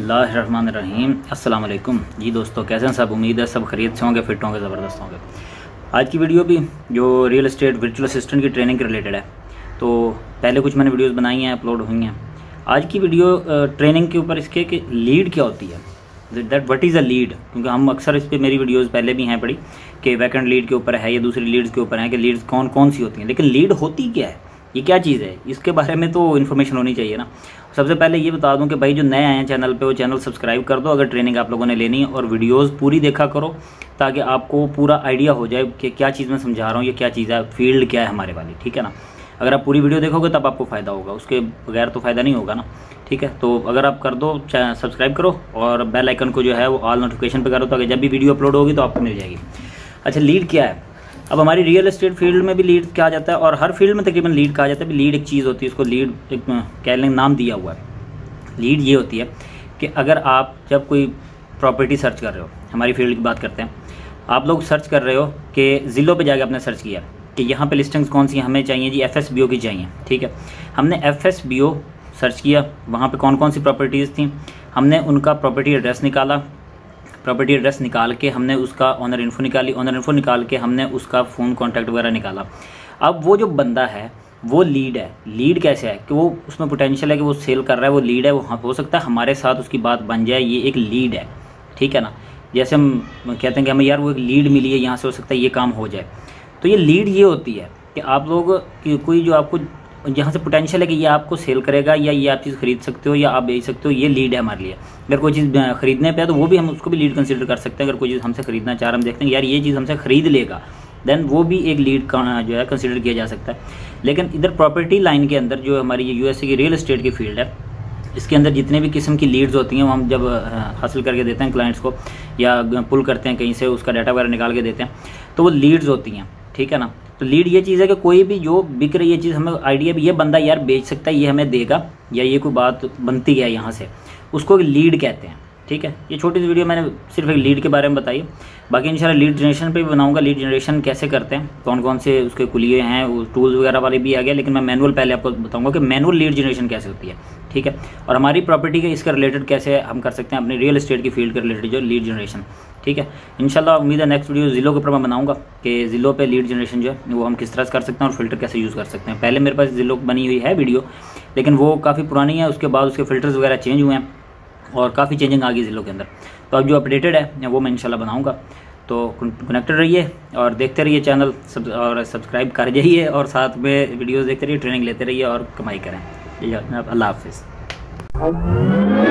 बिस्मिल्लाहिर्रहमानिर्रहीम। अस्सलाम वालेकुम जी दोस्तों, कैसे हैं सब? उम्मीद है सब खरीद से होंगे, फिट होंगे, ज़बरदस्त होंगे। आज की वीडियो भी जो रियल एस्टेट वर्चुअल असिस्टेंट की ट्रेनिंग के रिलेटेड है, तो पहले कुछ मैंने वीडियोस बनाई हैं, अपलोड हुई हैं। आज की वीडियो ट्रेनिंग के ऊपर इसके कि लीड क्या होती है, that what is a lead, क्योंकि हम अक्सर इस पर मेरी वीडियोज़ पहले भी हैं पड़ी कि वैकेंट लीड के ऊपर है या दूसरी लीड्स के ऊपर हैं कि लीड्स कौन कौन सी होती हैं, लेकिन लीड होती क्या है, ये क्या चीज़ है, इसके बारे में तो इन्फॉर्मेशन होनी चाहिए ना। सबसे पहले ये बता दूं कि भाई जो नए आए हैं चैनल पे, वो चैनल सब्सक्राइब कर दो अगर ट्रेनिंग आप लोगों ने लेनी है, और वीडियोस पूरी देखा करो ताकि आपको पूरा आइडिया हो जाए कि क्या चीज़ मैं समझा रहा हूँ, ये क्या चीज़ है, फील्ड क्या है हमारे वाली, ठीक है ना। अगर आप पूरी वीडियो देखोगे तब आपको फ़ायदा होगा, उसके बगैर तो फ़ायदा नहीं होगा ना, ठीक है। तो अगर आप कर दो, सब्सक्राइब करो और बेल आइकन को जो है वो ऑल नोटिफिकेशन पर करो ताकि जब भी वीडियो अपलोड होगी तो आपको मिल जाएगी। अच्छा, लीड क्या है? अब हमारी रियल एस्टेट फील्ड में भी लीड कहा जाता है और हर फील्ड में तकरीबन लीड कहा जाता है। लीड एक चीज़ होती है, इसको लीड एक कह लें, नाम दिया हुआ है। लीड ये होती है कि अगर आप जब कोई प्रॉपर्टी सर्च कर रहे हो, हमारी फील्ड की बात करते हैं, आप लोग सर्च कर रहे हो कि ज़िलों पे जाके आपने सर्च किया कि यहाँ पे लिस्टिंग्स कौन सी हमें चाहिए जी, FSBO की चाहिए, ठीक है। हमने FSBO सर्च किया, वहाँ पर कौन कौन सी प्रॉपर्टीज़ थी, हमने उनका प्रॉपर्टी एड्रेस निकाला, प्रॉपर्टी एड्रेस निकाल के हमने उसका ऑनर इन्फो निकाली, ऑनर इन्फो निकाल के हमने उसका फ़ोन कॉन्टैक्ट वगैरह निकाला। अब वो जो बंदा है वो लीड है। लीड कैसे है कि वो उसमें पोटेंशियल है कि वो सेल कर रहा है, वो लीड है, वो हो सकता है हमारे साथ उसकी बात बन जाए, ये एक लीड है, ठीक है ना। जैसे हम कहते हैं कि हमें यार वो एक लीड मिली है, यहाँ से हो सकता है ये काम हो जाए, तो ये लीड ये होती है कि आप लोग कोई जो आपको यहाँ से पोटेंशियल है कि ये आपको सेल करेगा या ये आप चीज़ खरीद सकते हो या आप बेच सकते हो, ये लीड है हमारे लिए। अगर कोई चीज़ खरीदने पे है तो वो भी हम उसको भी लीड कंसीडर कर सकते हैं। अगर कोई चीज़ हमसे खरीदना चाह रहा है, हम देखते हैं यार ये चीज़ हमसे खरीद लेगा, देन वो भी एक लीड जो है कंसीडर किया जा सकता है। लेकिन इधर प्रॉपर्टी लाइन के अंदर जो हमारी ये USA की रियल इस्टेट की फील्ड है, इसके अंदर जितने भी किस्म की लीड्स होती हैं वो हम जब हासिल करके देते हैं क्लाइंट्स को या पुल करते हैं कहीं से, उसका डाटा वगैरह निकाल के देते हैं, तो वो लीड्स होती हैं, ठीक है ना। तो लीड ये चीज़ है कि कोई भी जो बिक रही है चीज़, हमें आइडिया भी ये बंदा यार बेच सकता है, ये हमें देगा या ये कोई बात बनती है यहाँ से, उसको लीड कहते हैं, ठीक है। ये छोटी सी वीडियो मैंने सिर्फ एक लीड के बारे में बताई, बाकी इंशाल्लाह लीड जनरेशन पे भी बनाऊंगा, लीड जनरेशन कैसे करते हैं, कौन कौन से उसके कुलिये हैं, वो टूल्स वगैरह वाले भी आ गए, लेकिन मैं मैनुअल पहले आपको बताऊँगा कि मैनुअल लीड जनरेशन कैसे होती है, ठीक है। और हमारी प्रॉपर्टी के इसका रिलेटेड कैसे हम कर सकते हैं अपनी रियल एस्टेट की फील्ड के रिलेटेड जो लीड जनरेशन, ठीक है। इंशाल्लाह उम्मीद है नेक्स्ट वीडियो ज़िलों के ऊपर मैं बनाऊंगा कि ज़िलों पे लीड जनरेशन जो है वो हम किस तरह से कर सकते हैं और फिल्टर कैसे यूज़ कर सकते हैं। पहले मेरे पास ज़िलों बनी हुई है वीडियो, लेकिन वो काफ़ी पुरानी है, उसके बाद उसके फ़िल्टर्स वगैरह चेंज हुए हैं और काफ़ी चेंजिंग आ गई ज़िलों के अंदर, तो अब जो अपडेटेड है वो मैं इंशाल्लाह बनाऊँगा। तो कनेक्टेड रहिए और देखते रहिए चैनल और सब्सक्राइब कर जाइए और साथ में वीडियोज़ देखते रहिए, ट्रेनिंग लेते रहिए और कमाई करें। अल्लाह हाफिज़।